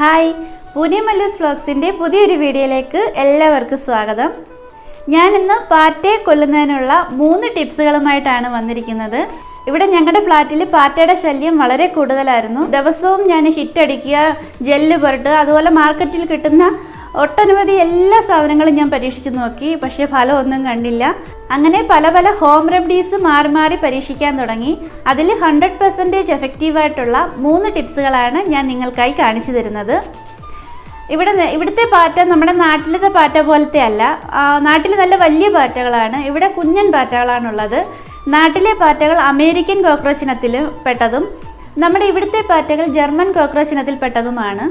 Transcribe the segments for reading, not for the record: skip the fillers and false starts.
Hi Pune Mallus വ്ളോഗ്സിൻ്റെ പുതിയൊരു വീഡിയോയിലേക്ക് എല്ലാവർക്കും സ്വാഗതം. ഞാനിന്ന് പാറ്റയെ കൊല്ലുന്നതിനുള്ള 3 ടിപ്സുകളുമായിട്ടാണ് വന്നിരിക്കുന്നത്. ഇവിടെ ഞങ്ങളുടെ ഫ്ലാറ്റിൽ പാറ്റയുടെ ശല്യം വളരെ കൂടുതലായിരുന്നു. ദിവസവും ഞാൻ ഹിറ്റടിക്കുക, ജെല്ല് പുരട്ടുക, അതുപോലെ മാർക്കറ്റിൽ കിട്ടുന്ന ഒട്ടനവധി എല്ലാ സാധനങ്ങളും ഞാൻ പരീക്ഷിച്ചു നോക്കി, പക്ഷേ ഫലമൊന്നും കണ്ടില്ല. അങ്ങനെ പല പല ഹോം റെമഡീസ് മാറി മാറി പരീക്ഷിക്കാൻ തുടങ്ങി. അതിൽ 100% എഫക്റ്റീവായിട്ടുള്ള 3 ടിപ്സുകളാണ് ഞാൻ നിങ്ങൾക്കായി കാണിച്ചു തരുന്നത്. ഇവിടുത്തെ പാറ്റ നമ്മുടെ നാട്ടിലത്തെ പാറ്റ പോലത്തെ അല്ല. നാട്ടിൽ നല്ല വലിയ പാറ്റകളാണ്, ഇവിടെ കുഞ്ഞൻ പാറ്റകളാണുള്ളത്. നാട്ടിലെ പാറ്റകൾ അമേരിക്കൻ കോക്രോച്ചിനത്തിൽ പെട്ടതും നമ്മുടെ ഇവിടുത്തെ പാറ്റകൾ ജർമ്മൻ കോക്രോച്ചിനത്തിൽ പെട്ടതുമാണ്.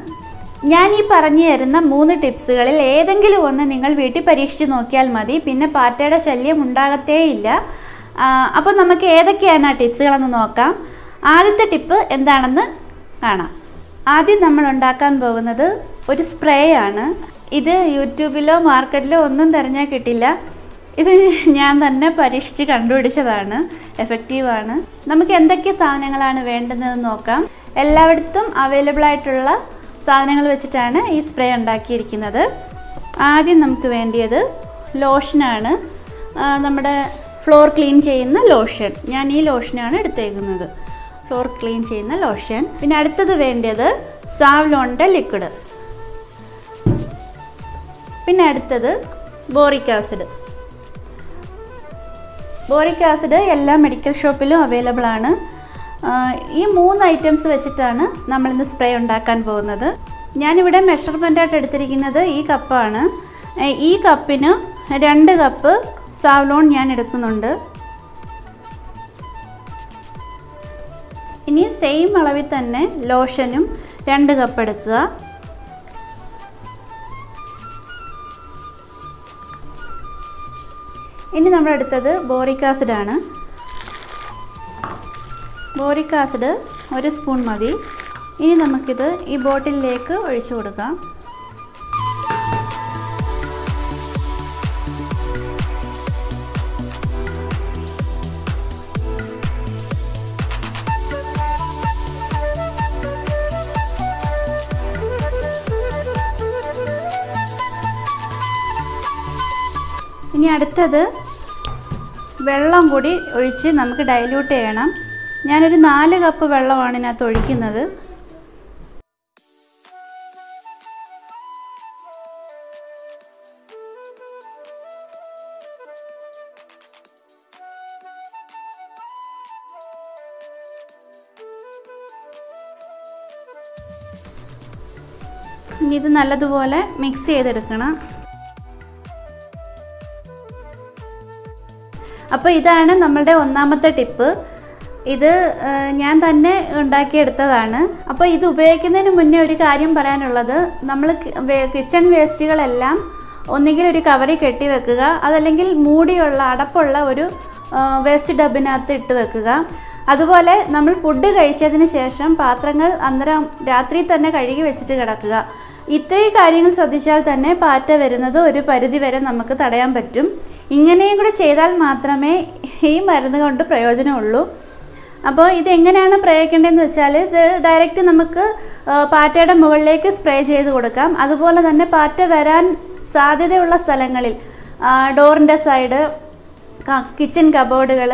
ഞാൻ ഈ പറഞ്ഞു തരുന്ന 3 ടിപ്സുകളിൽ ഏതെങ്കിലും ഒന്ന് നിങ്ങൾ വീട്ടിൽ പരീക്ഷിച്ച് നോക്കിയാൽ മതി, പിന്നെ പാറ്റയുടെ ശല്യം ഉണ്ടാകത്തേയില്ല. അപ്പോൾ നമുക്ക് ഏതൊക്കെയാണ് ആ ടിപ്സുകളെന്ന് നോക്കാം. ആദ്യത്തെ ടിപ്പ് എന്താണെന്ന് കാണാം. ആദ്യം നമ്മൾ ഉണ്ടാക്കാൻ പോകുന്നത് ഒരു സ്പ്രേ ആണ്. ഇത് യൂട്യൂബിലോ മാർക്കറ്റിലോ ഒന്നും തിരഞ്ഞാൽ കിട്ടില്ല. ഇത് ഞാൻ തന്നെ പരീക്ഷിച്ച് കണ്ടുപിടിച്ചതാണ്. എഫക്റ്റീവാണ്. നമുക്ക് എന്തൊക്കെ സാധനങ്ങളാണ് വേണ്ടതെന്ന് നോക്കാം. എല്ലായിടത്തും അവൈലബിൾ ആയിട്ടുള്ള സാധനങ്ങൾ വെച്ചിട്ടാണ് ഈ സ്പ്രേ ഉണ്ടാക്കിയിരിക്കുന്നത്. ആദ്യം നമുക്ക് വേണ്ടിയത് ലോഷനാണ്, നമ്മുടെ ഫ്ലോർ ക്ലീൻ ചെയ്യുന്ന ലോഷൻ. ഞാൻ ഈ ലോഷനാണ് എടുത്തേക്കുന്നത്, ഫ്ലോർ ക്ലീൻ ചെയ്യുന്ന ലോഷൻ. പിന്നെ അടുത്തത് വേണ്ടത് സാവ്ലോണിൻ്റെ ലിക്വിഡ്. പിന്നെ അടുത്തത് ബോറിക് ആസിഡ്. ബോറിക് ആസിഡ് എല്ലാ മെഡിക്കൽ ഷോപ്പിലും അവൈലബിൾ ആണ്. ഈ 3 ഐറ്റംസ് വെച്ചിട്ടാണ് നമ്മളിന്ന് സ്പ്രേ ഉണ്ടാക്കാൻ പോകുന്നത്. ഞാനിവിടെ മെഷർമെൻറ്റായിട്ട് എടുത്തിരിക്കുന്നത് ഈ കപ്പാണ്. ഈ കപ്പിന് 2 കപ്പ് സാവ്ലോൺ ഞാൻ എടുക്കുന്നുണ്ട്. ഇനി സെയിം അളവിൽ തന്നെ ലോഷനും 2 കപ്പ് എടുക്കുക. ഇനി നമ്മളെടുത്തത് ബോറിക് ആസിഡാണ്. ബോറിക് ആസിഡ് 1 സ്പൂൺ മതി. ഇനി നമുക്കിത് ഈ ബോട്ടിലിലേക്ക് ഒഴിച്ചു കൊടുക്കാം. ഇനി അടുത്തത് വെള്ളം കൂടി ഒഴിച്ച് നമുക്ക് ഡൈല്യൂട്ട് ചെയ്യണം. ഞാനൊരു 4 കപ്പ് വെള്ളമാണ് ഇതിനകത്ത് ഒഴിക്കുന്നത്. ഇനി ഇത് നല്ലതുപോലെ മിക്സ് ചെയ്തെടുക്കണം. അപ്പോൾ ഇതാണ് നമ്മളുടെ ഒന്നാമത്തെ ടിപ്പ്. ഇത് ഞാൻ തന്നെ ഉണ്ടാക്കിയെടുത്തതാണ്. അപ്പോൾ ഇത് ഉപയോഗിക്കുന്നതിന് മുന്നേ ഒരു കാര്യം പറയാനുള്ളത്, നമ്മൾ കിച്ചൺ വേസ്റ്റുകളെല്ലാം ഒന്നുകിൽ ഒരു കവറിൽ കെട്ടി വെക്കുക, അതല്ലെങ്കിൽ മൂടിയുള്ള അടപ്പുള്ള ഒരു വേസ്റ്റ് ഡബിനകത്ത് ഇട്ട് വെക്കുക. അതുപോലെ നമ്മൾ ഫുഡ് കഴിച്ചതിന് ശേഷം പാത്രങ്ങൾ അന്നേരം രാത്രി തന്നെ കഴുകി വെച്ചിട്ട് കിടക്കുക. ഇത്രയും കാര്യങ്ങൾ ശ്രദ്ധിച്ചാൽ തന്നെ പാറ്റ വരുന്നത് ഒരു പരിധിവരെ നമുക്ക് തടയാൻ പറ്റും. ഇങ്ങനെയും കൂടെ ചെയ്താൽ മാത്രമേ ഈ മരുന്ന് കൊണ്ട് പ്രയോജനമുള്ളൂ. അപ്പോൾ ഇതെങ്ങനെയാണ് പ്രയോഗിക്കേണ്ടതെന്ന് വെച്ചാൽ, ഇത് ഡയറക്റ്റ് നമുക്ക് പാറ്റയുടെ മുകളിലേക്ക് സ്പ്രേ ചെയ്ത് കൊടുക്കാം. അതുപോലെ തന്നെ പാറ്റ വരാൻ സാധ്യതയുള്ള സ്ഥലങ്ങളിൽ, ഡോറിൻ്റെ സൈഡ്, കിച്ചൺ കബോർഡുകൾ,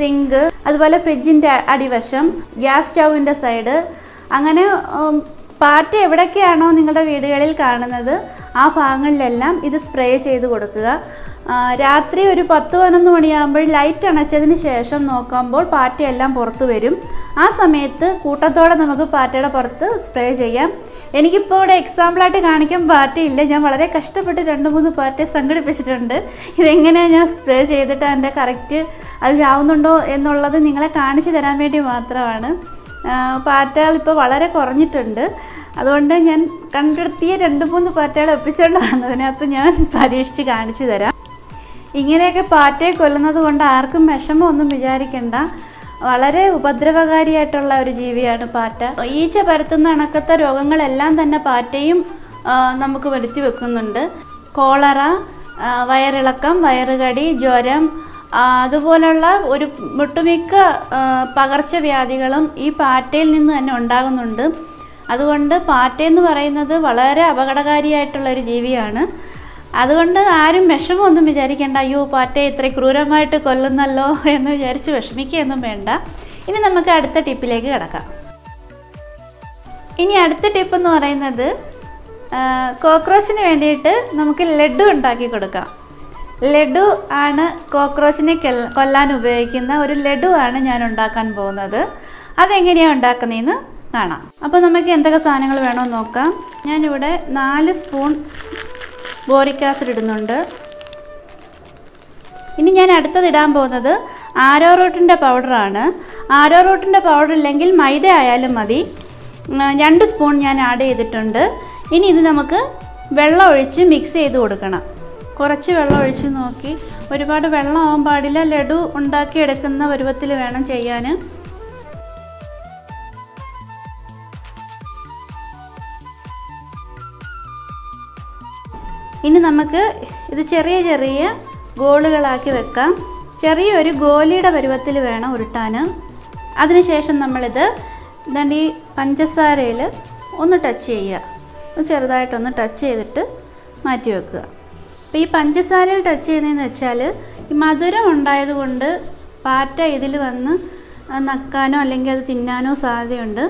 സിങ്ക്, അതുപോലെ ഫ്രിഡ്ജിൻ്റെ അടിവശം, ഗ്യാസ് സ്റ്റൗവിൻ്റെ സൈഡ്, അങ്ങനെ പാറ്റ എവിടൊക്കെയാണോ നിങ്ങളുടെ വീടുകളിൽ കാണുന്നത് ആ ഭാഗങ്ങളിലെല്ലാം ഇത് സ്പ്രേ ചെയ്ത് കൊടുക്കുക. രാത്രി ഒരു 10-11 മണിയാകുമ്പോൾ ലൈറ്റ് അണച്ചതിന് ശേഷം നോക്കുമ്പോൾ പാറ്റയെല്ലാം പുറത്ത് വരും. ആ സമയത്ത് കൂട്ടത്തോടെ നമുക്ക് പാറ്റയുടെ പുറത്ത് സ്പ്രേ ചെയ്യാം. എനിക്കിപ്പോൾ ഇവിടെ എക്സാമ്പിളായിട്ട് കാണിക്കാൻ പാറ്റയില്ല. ഞാൻ വളരെ കഷ്ടപ്പെട്ട് 2-3 പാറ്റയെ സംഘടിപ്പിച്ചിട്ടുണ്ട്. ഇതെങ്ങനെയാണ് ഞാൻ സ്പ്രേ ചെയ്തിട്ട് എൻ്റെ കറക്റ്റ് അത് ചാവുന്നുണ്ടോ എന്നുള്ളത് നിങ്ങളെ കാണിച്ചു തരാൻ വേണ്ടി മാത്രമാണ്. പാറ്റകൾ ഇപ്പോൾ വളരെ കുറഞ്ഞിട്ടുണ്ട്. അതുകൊണ്ട് ഞാൻ കണ്ടെത്തിയ 2-3 പാറ്റകൾ ഒപ്പിച്ചുകൊണ്ട് വന്നതിനകത്ത് ഞാൻ പരീക്ഷിച്ച് കാണിച്ചു തരാം. ഇങ്ങനെയൊക്കെ പാറ്റയെ കൊല്ലുന്നത് കൊണ്ട് ആർക്കും വിഷമമൊന്നും വിചാരിക്കേണ്ട. വളരെ ഉപദ്രവകാരിയായിട്ടുള്ള ഒരു ജീവിയാണ് പാറ്റ. ഈച്ച പരത്തുന്ന അണക്കത്തെ രോഗങ്ങളെല്ലാം തന്നെ പാറ്റയും നമുക്ക് വരുത്തി വെക്കുന്നുണ്ട്. കോളറ, വയറിളക്കം, വയറുകടി, ജ്വരം, അതുപോലുള്ള ഒരു ഒട്ടുമിക്ക പകർച്ചവ്യാധികളും ഈ പാറ്റയിൽ നിന്ന് തന്നെ ഉണ്ടാകുന്നുണ്ട്. അതുകൊണ്ട് പാറ്റയെന്ന് പറയുന്നത് വളരെ അപകടകാരിയായിട്ടുള്ള ഒരു ജീവിയാണ്. അതുകൊണ്ട് ആരും വിഷമമൊന്നും വിചാരിക്കേണ്ട, അയ്യോ പാറ്റയെ ഇത്ര ക്രൂരമായിട്ട് കൊല്ലുന്നല്ലോ എന്ന് വിചാരിച്ച് വിഷമിക്കുകയൊന്നും വേണ്ട. ഇനി നമുക്ക് അടുത്ത ടിപ്പിലേക്ക് കിടക്കാം. ഇനി അടുത്ത ടിപ്പ് എന്ന് പറയുന്നത് കോക്രോച്ചിന് വേണ്ടിയിട്ട് നമുക്ക് ലഡു ഉണ്ടാക്കി കൊടുക്കാം. ലഡു ആണ് കോക്രോച്ചിനെ കൊല്ലാൻ ഉപയോഗിക്കുന്ന ഒരു ലഡു ആണ് ഞാൻ ഉണ്ടാക്കാൻ പോകുന്നത്. അതെങ്ങനെയാണ് ഉണ്ടാക്കുന്നതെന്ന് കാണാം. അപ്പോൾ നമുക്ക് എന്തൊക്കെ സാധനങ്ങൾ വേണമെന്ന് നോക്കാം. ഞാനിവിടെ 4 സ്പൂൺ ബോറിക് ആസിഡ് ഇടുന്നുണ്ട്. ഇനി ഞാൻ അടുത്തതിടാൻ പോകുന്നത് ആരോ റൂട്ടിൻ്റെ പൗഡറാണ്. ആരോ റൂട്ടിൻ്റെ പൗഡർ ഇല്ലെങ്കിൽ മൈദ ആയാലും മതി. 2 സ്പൂൺ ഞാൻ ആഡ് ചെയ്തിട്ടുണ്ട്. ഇനി ഇത് നമുക്ക് വെള്ളം ഒഴിച്ച് മിക്സ് ചെയ്ത് കൊടുക്കണം. കുറച്ച് വെള്ളം ഒഴിച്ച് നോക്കി, ഒരുപാട് വെള്ളം ആവാൻ പാടില്ല. ലഡു ഉണ്ടാക്കിയെടുക്കുന്ന പരുവത്തിൽ വേണം ചെയ്യാൻ. ഇനി നമുക്ക് ഇത് ചെറിയ ചെറിയ ഗോളുകളാക്കി വെക്കാം. ചെറിയൊരു ഗോലിയുടെ പരുവത്തിൽ വേണം ഉരുട്ടാൻ. അതിനുശേഷം നമ്മളിത് ഈ പഞ്ചസാരയിൽ ഒന്ന് ടച്ച് ചെയ്യുക, ചെറുതായിട്ടൊന്ന് ടച്ച് ചെയ്തിട്ട് മാറ്റി വെക്കുക. അപ്പോൾ ഈ പഞ്ചസാരയിൽ ടച്ച് ചെയ്യുന്നതെന്ന് വെച്ചാൽ ഈ മധുരം ഉണ്ടായതുകൊണ്ട് പാറ്റ ഇതിൽ വന്ന് നക്കാനോ അല്ലെങ്കിൽ അത് തിന്നാനോ സാധ്യതയുണ്ട്.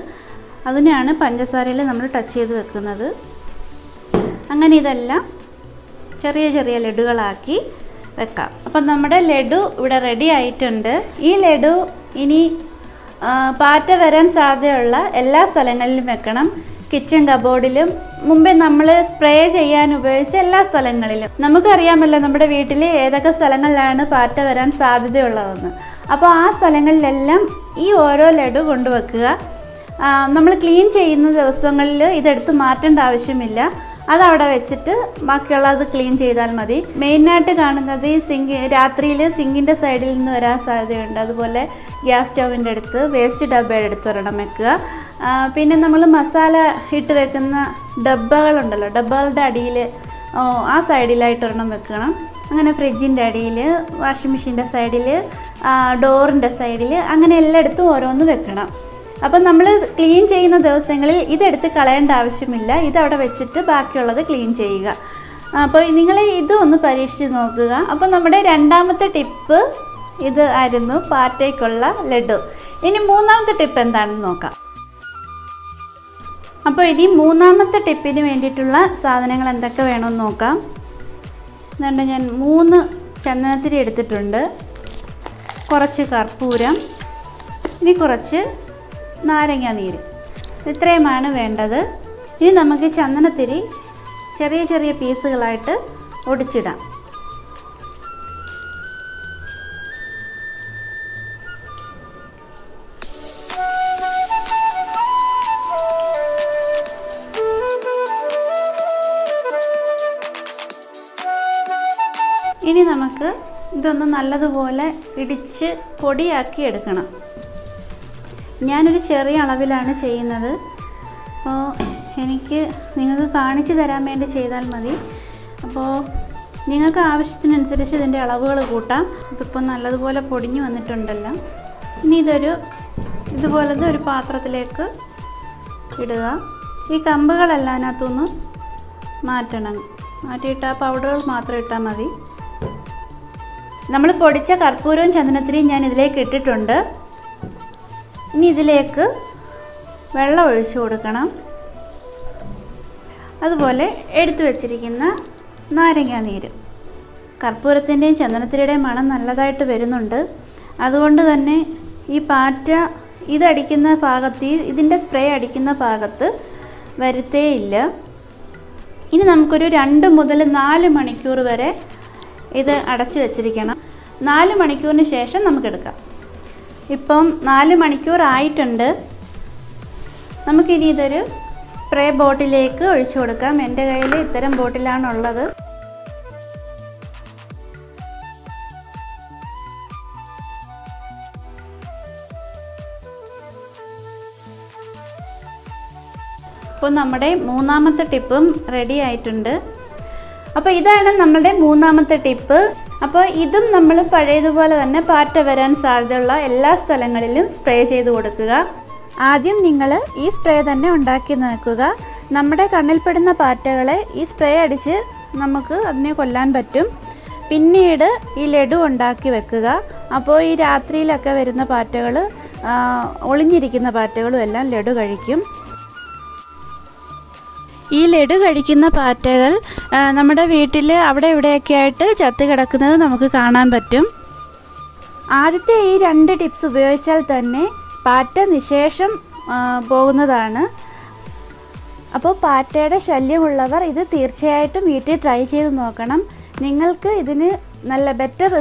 അതിനാണ് പഞ്ചസാരയിൽ നമ്മൾ ടച്ച് ചെയ്ത് വെക്കുന്നത്. അങ്ങനെ ഇതെല്ലാം ചെറിയ ചെറിയ ലഡുകളാക്കി വെക്കാം. അപ്പം നമ്മുടെ ലഡു ഇവിടെ റെഡി ആയിട്ടുണ്ട്. ഈ ലഡു ഇനി പാറ്റ വരാൻ സാധ്യതയുള്ള എല്ലാ സ്ഥലങ്ങളിലും വെക്കണം. കിച്ചൺ കബോർഡിലും മുമ്പേ നമ്മൾ സ്പ്രേ ചെയ്യാൻ ഉപയോഗിച്ച എല്ലാ സ്ഥലങ്ങളിലും. നമുക്കറിയാമല്ലോ നമ്മുടെ വീട്ടിൽ ഏതൊക്കെ സ്ഥലങ്ങളിലാണ് പാറ്റ വരാൻ സാധ്യതയുള്ളതെന്ന്. അപ്പോൾ ആ സ്ഥലങ്ങളിലെല്ലാം ഈ ഓരോ ലഡു കൊണ്ടുവെക്കുക. നമ്മൾ ക്ലീൻ ചെയ്യുന്ന ദിവസങ്ങളിൽ ഇതെടുത്ത് മാറ്റേണ്ട ആവശ്യമില്ല. അതവിടെ വെച്ചിട്ട് ബാക്കിയുള്ളത് ക്ലീൻ ചെയ്താൽ മതി. മെയിനായിട്ട് കാണുന്നത് ഈ സിങ്ക്, രാത്രിയിൽ സിങ്കിൻ്റെ സൈഡിൽ നിന്ന് വരാൻ സാധ്യതയുണ്ട്. അതുപോലെ ഗ്യാസ് സ്റ്റൗവിൻ്റെ അടുത്ത്, വേസ്റ്റ് ഡബ്ബയുടെ അടുത്ത് ഒരെണ്ണം വെക്കുക. പിന്നെ നമ്മൾ മസാല ഇട്ട് വെക്കുന്ന ഡബ്ബകളുണ്ടല്ലോ, ഡബ്ബകളുടെ അടിയിൽ ആ സൈഡിലായിട്ട് ഒരെണ്ണം വെക്കണം. അങ്ങനെ ഫ്രിഡ്ജിൻ്റെ അടിയിൽ, വാഷിംഗ് മെഷീൻ്റെ സൈഡിൽ, ഡോറിൻ്റെ സൈഡിൽ, അങ്ങനെ എല്ലായിടത്തും ഓരോന്ന് വെക്കണം. അപ്പം നമ്മൾ ക്ലീൻ ചെയ്യുന്ന ദിവസങ്ങളിൽ ഇതെടുത്ത് കളയേണ്ട ആവശ്യമില്ല. ഇതവിടെ വെച്ചിട്ട് ബാക്കിയുള്ളത് ക്ലീൻ ചെയ്യുക. അപ്പോൾ നിങ്ങൾ ഇതും ഒന്ന് പരീക്ഷിച്ച് നോക്കുക. അപ്പോൾ നമ്മുടെ രണ്ടാമത്തെ ടിപ്പ് ഇത് ആയിരുന്നു, പാറ്റയ്ക്കുള്ള ലഡു. ഇനി മൂന്നാമത്തെ ടിപ്പ് എന്താണെന്ന് നോക്കാം. അപ്പോൾ ഇനി മൂന്നാമത്തെ ടിപ്പിന് വേണ്ടിയിട്ടുള്ള സാധനങ്ങൾ എന്തൊക്കെ വേണമെന്ന് നോക്കാം. അതുകൊണ്ട് ഞാൻ 3 ചന്ദനത്തിരി എടുത്തിട്ടുണ്ട്, കുറച്ച് കർപ്പൂരം, ഇനി കുറച്ച് നാരങ്ങ നീര്. ഇത്രയുമാണ് വേണ്ടത്. ഇനി നമുക്ക് ചന്ദനത്തിരി ചെറിയ ചെറിയ പീസുകളായിട്ട് ഒടിച്ചിടാം. ഇനി നമുക്ക് ഇതൊന്ന് നല്ലതുപോലെ ഇടിച്ച് പൊടിയാക്കി എടുക്കണം. ഞാനൊരു ചെറിയ അളവിലാണ് ചെയ്യുന്നത്. അപ്പോൾ എനിക്ക് നിങ്ങൾക്ക് കാണിച്ചു തരാൻ വേണ്ടി ചെയ്താൽ മതി. അപ്പോൾ നിങ്ങൾക്ക് ആവശ്യത്തിനനുസരിച്ച് ഇതിൻ്റെ അളവുകൾ കൂട്ടാം. ഇതിപ്പോൾ നല്ലതുപോലെ പൊടിഞ്ഞു വന്നിട്ടുണ്ടല്ലോ. ഇനി ഇതുപോലത്തെ ഒരു പാത്രത്തിലേക്ക് ഇടുക. ഈ കമ്പുകളെല്ലാം അതിനകത്തുനിന്ന് മാറ്റിയിട്ട് ആ പൗഡറുകൾ മാത്രം ഇട്ടാൽ മതി. നമ്മൾ പൊടിച്ച കർപ്പൂരവും ചന്ദനത്തിരിയും ഞാൻ ഇതിലേക്ക് ഇട്ടിട്ടുണ്ട്. ഇനി ഇതിലേക്ക് വെള്ളം ഒഴിച്ചു കൊടുക്കണം. അതുപോലെ എടുത്തു വച്ചിരിക്കുന്ന നാരങ്ങ നീര്. കർപ്പൂരത്തിൻ്റെയും ചന്ദനത്തിരിയുടെയും മണം നല്ലതായിട്ട് വരുന്നുണ്ട്. അതുകൊണ്ട് തന്നെ ഈ പാറ്റ ഇതടിക്കുന്ന ഭാഗത്ത്, ഇതിൻ്റെ സ്പ്രേ അടിക്കുന്ന ഭാഗത്ത് വരുത്തേയില്ല. ഇനി നമുക്കൊരു 2 മുതൽ 4 മണിക്കൂർ വരെ ഇത് അടച്ചു വച്ചിരിക്കണം. 4 മണിക്കൂറിന് ശേഷം നമുക്കെടുക്കാം. ഇപ്പം 4 മണിക്കൂർ ആയിട്ടുണ്ട്. നമുക്കിനി ഇതൊരു സ്പ്രേ ബോട്ടിലേക്ക് ഒഴിച്ചു കൊടുക്കാം. എൻ്റെ കയ്യിൽ ഇത്തരം ബോട്ടിലാണുള്ളത്. അപ്പോൾ നമ്മുടെ മൂന്നാമത്തെ ടിപ്പും റെഡി ആയിട്ടുണ്ട്. അപ്പോൾ ഇതാണ് നമ്മളുടെ മൂന്നാമത്തെ ടിപ്പ്. അപ്പോൾ ഇതും നമ്മൾ പഴയതുപോലെ തന്നെ പാറ്റ വരാൻ സാധ്യതയുള്ള എല്ലാ സ്ഥലങ്ങളിലും സ്പ്രേ ചെയ്ത് കൊടുക്കുക. ആദ്യം നിങ്ങൾ ഈ സ്പ്രേ തന്നെ ഉണ്ടാക്കി നോക്കുക. നമ്മുടെ കണ്ണിൽപ്പെടുന്ന പാറ്റകളെ ഈ സ്പ്രേ അടിച്ച് നമുക്ക് അതിനെ കൊല്ലാൻ പറ്റും. പിന്നീട് ഈ ലഡു ഉണ്ടാക്കി വെക്കുക. അപ്പോൾ ഈ രാത്രിയിലൊക്കെ വരുന്ന പാറ്റകൾ, ഒളിഞ്ഞിരിക്കുന്ന പാറ്റകളും എല്ലാം ലഡു കഴിക്കും. ഈ ലഡു കഴിക്കുന്ന പാറ്റകൾ നമ്മുടെ വീട്ടിൽ അവിടെ ഇവിടെയൊക്കെ ആയിട്ട് ചത്ത് കിടക്കുന്നത് നമുക്ക് കാണാൻ പറ്റും. ആദ്യത്തെ ഈ രണ്ട് ടിപ്സ് ഉപയോഗിച്ചാൽ തന്നെ പാറ്റ നിശേഷം പോകുന്നതാണ്. അപ്പോൾ പാറ്റയുടെ ശല്യമുള്ളവർ ഇത് തീർച്ചയായിട്ടും വീട്ടിൽ ട്രൈ ചെയ്ത് നോക്കണം. നിങ്ങൾക്ക് ഇതിന് നല്ല ബെറ്റർ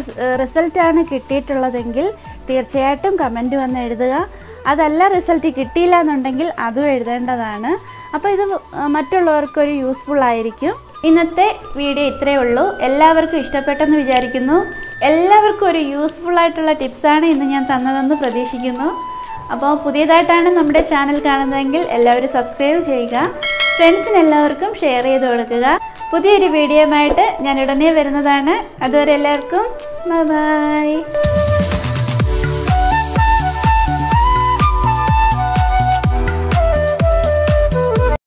റിസൾട്ടാണ് കിട്ടിയിട്ടുള്ളതെങ്കിൽ തീർച്ചയായിട്ടും കമൻറ്റ് വന്ന് എഴുതുക. അതല്ല റിസൾട്ട് കിട്ടിയില്ല എന്നുണ്ടെങ്കിൽ അതും എഴുതേണ്ടതാണ്. അപ്പോൾ ഇത് മറ്റുള്ളവർക്കൊരു യൂസ്ഫുൾ ആയിരിക്കും. ഇന്നത്തെ വീഡിയോ ഇത്രയേ ഉള്ളൂ. എല്ലാവർക്കും ഇഷ്ടപ്പെട്ടെന്ന് വിചാരിക്കുന്നു. എല്ലാവർക്കും ഒരു യൂസ്ഫുൾ ആയിട്ടുള്ള ടിപ്സാണ് ഇന്ന് ഞാൻ തന്നതെന്ന് പ്രതീക്ഷിക്കുന്നു. അപ്പോൾ പുതിയതായിട്ടാണ് നമ്മുടെ ചാനൽ കാണുന്നതെങ്കിൽ എല്ലാവരും സബ്സ്ക്രൈബ് ചെയ്യുക. ഫ്രണ്ട്സിന് എല്ലാവർക്കും ഷെയർ ചെയ്ത് കൊടുക്കുക. പുതിയൊരു വീഡിയോയുമായിട്ട് ഞാൻ ഉടനെ വരുന്നതാണ്. അതുവരെ എല്ലാവർക്കും ബൈ.